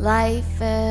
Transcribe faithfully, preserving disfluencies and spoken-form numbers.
Life is